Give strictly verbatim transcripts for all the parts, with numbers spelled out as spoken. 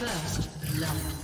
First love.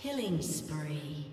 Killing spree.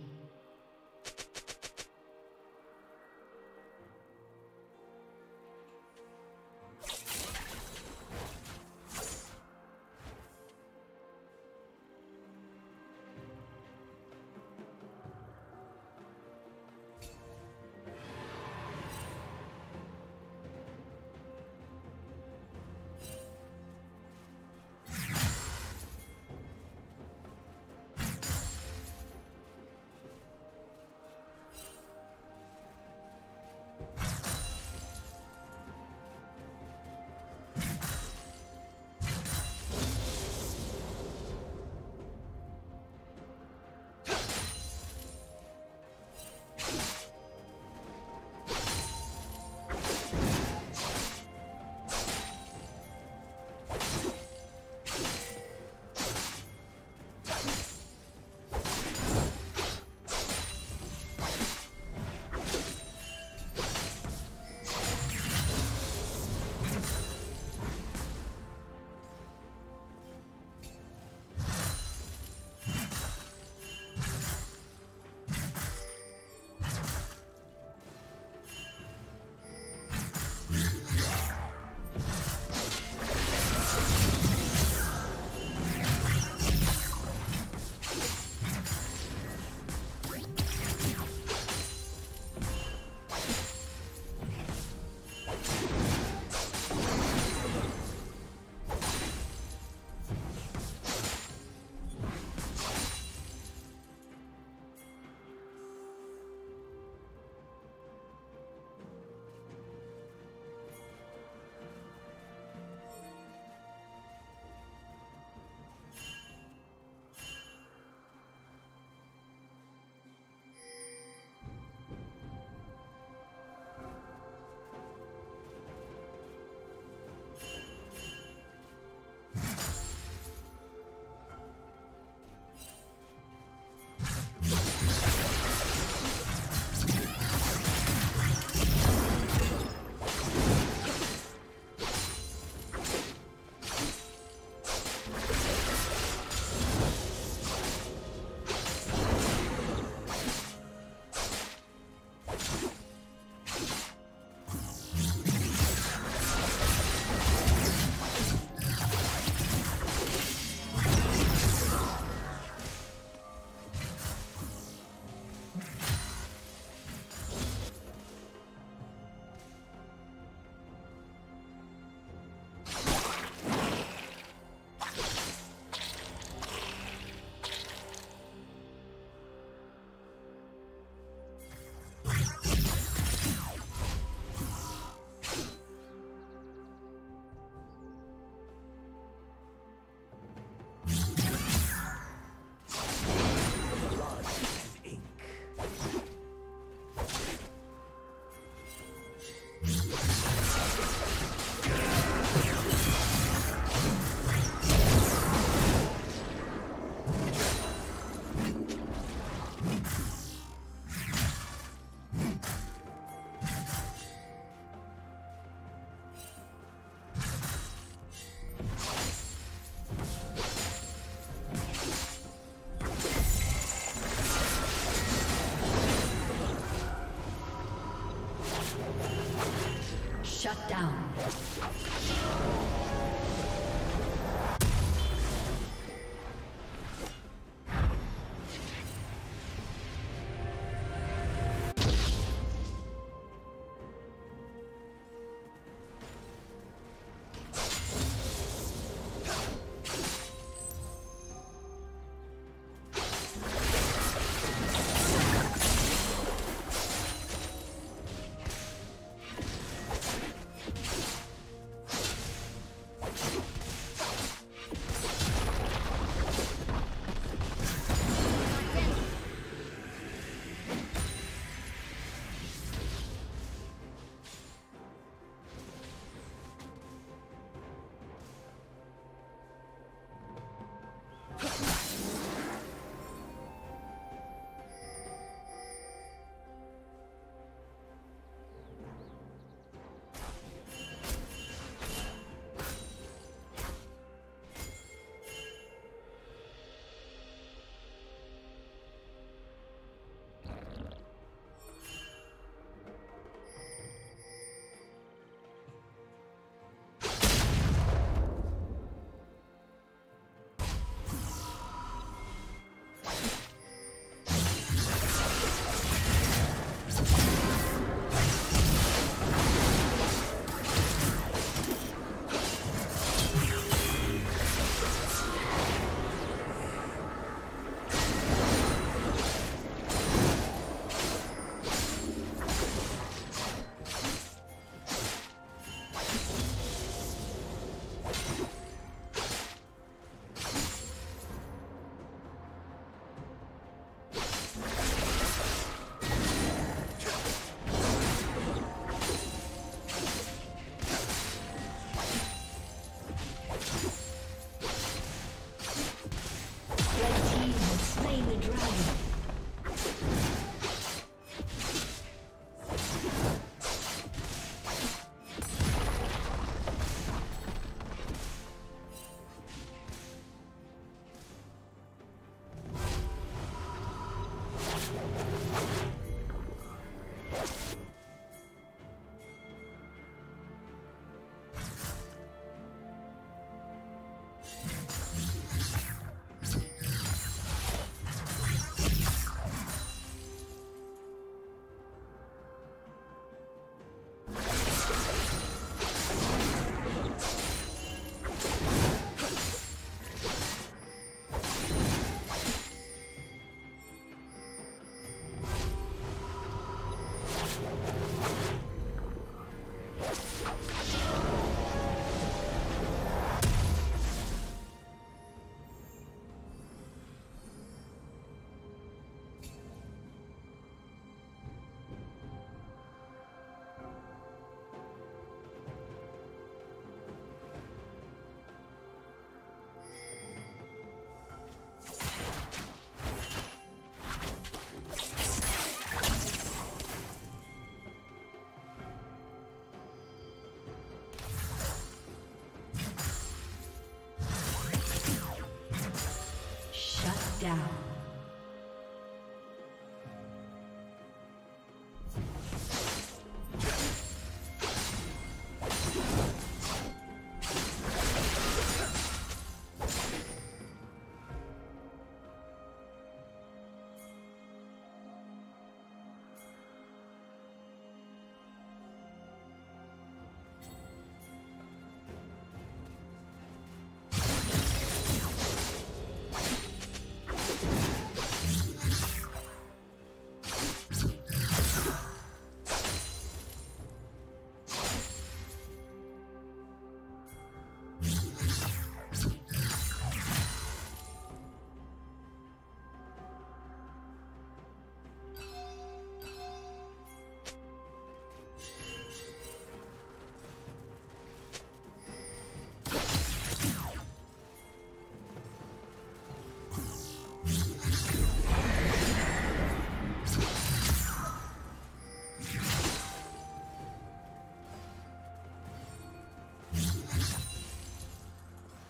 Shut down.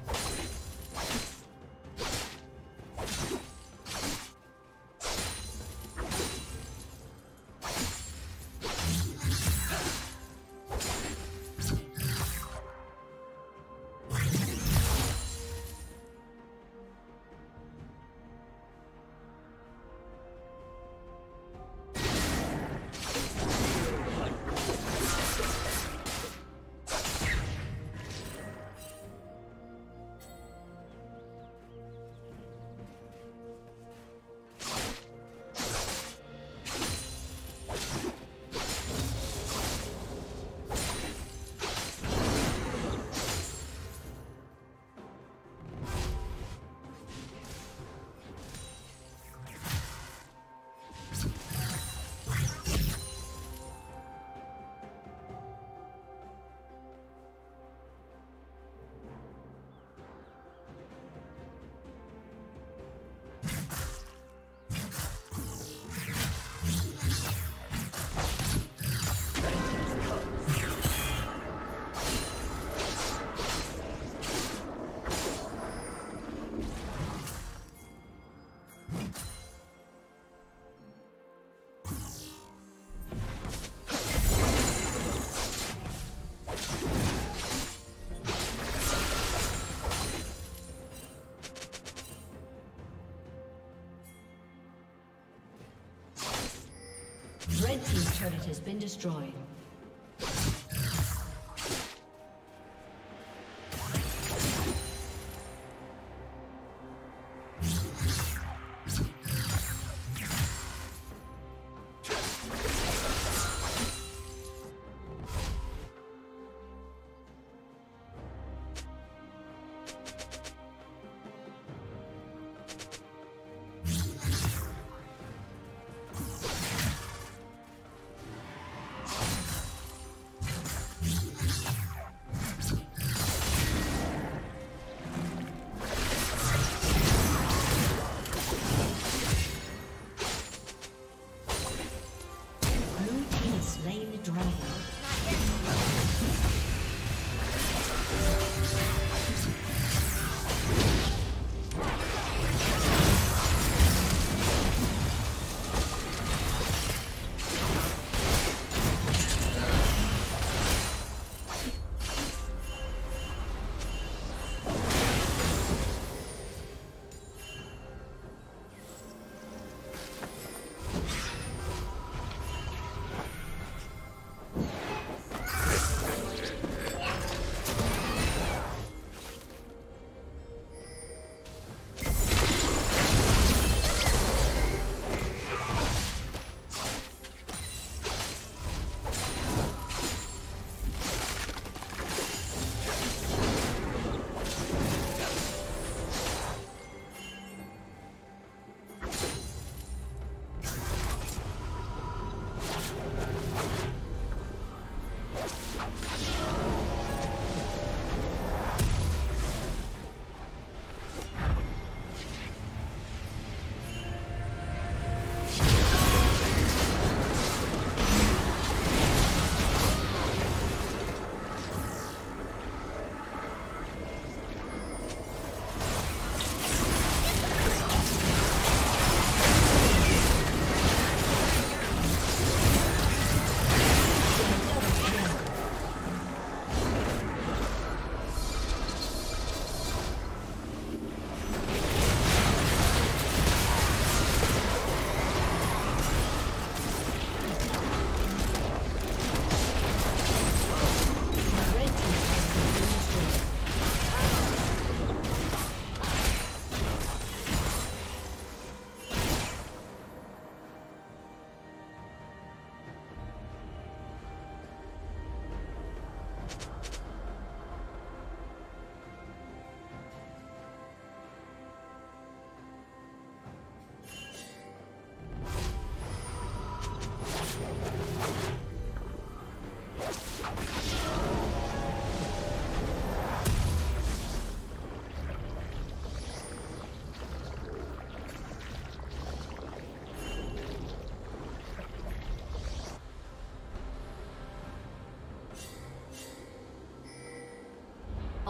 Red team's turret has been destroyed.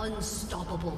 Unstoppable.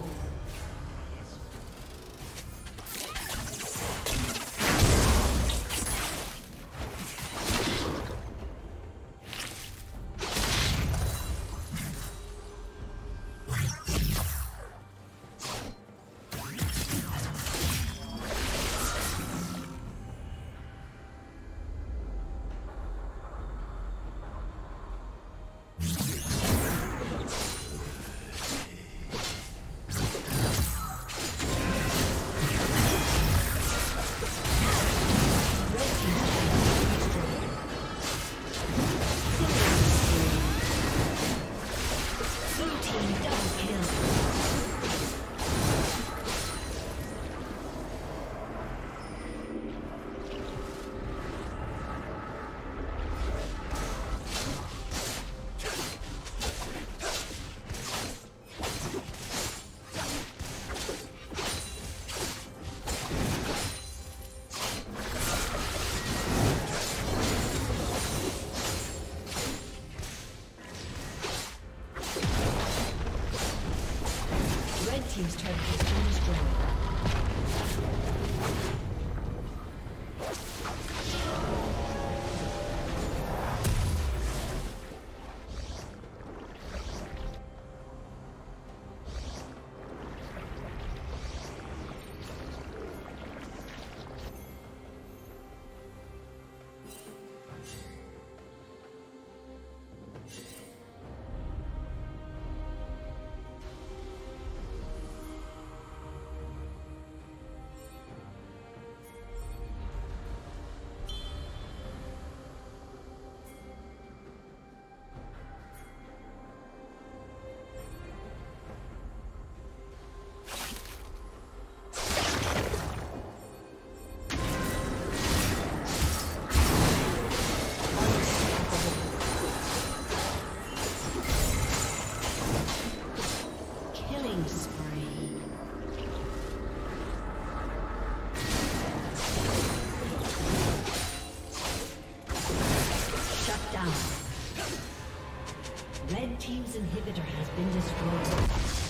Team's turret has been destroyed. Shut down. Red team's inhibitor has been destroyed.